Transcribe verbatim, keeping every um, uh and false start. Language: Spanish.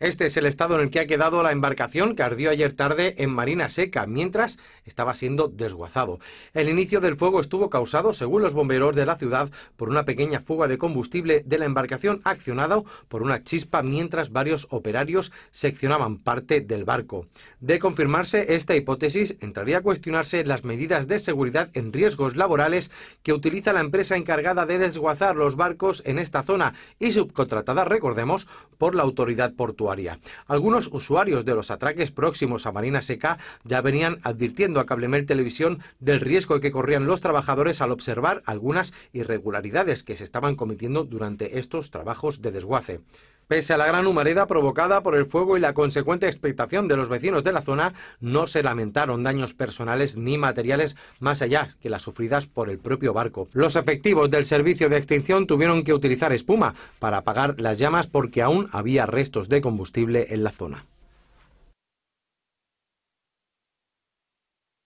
Este es el estado en el que ha quedado la embarcación que ardió ayer tarde en Marina Seca, mientras estaba siendo desguazado. El inicio del fuego estuvo causado, según los bomberos de la ciudad, por una pequeña fuga de combustible de la embarcación accionada por una chispa mientras varios operarios seccionaban parte del barco. De confirmarse esta hipótesis, entraría a cuestionarse las medidas de seguridad en riesgos laborales que utiliza la empresa encargada de desguazar los barcos en esta zona y subcontratada, recordemos, por la Autoridad Portuaria. Algunos usuarios de los atraques próximos a Marina Seca ya venían advirtiendo a Cablemel Televisión del riesgo que corrían los trabajadores al observar algunas irregularidades que se estaban cometiendo durante estos trabajos de desguace. Pese a la gran humareda provocada por el fuego y la consecuente expectación de los vecinos de la zona, no se lamentaron daños personales ni materiales más allá que las sufridas por el propio barco. Los efectivos del servicio de extinción tuvieron que utilizar espuma para apagar las llamas porque aún había restos de combustible en la zona.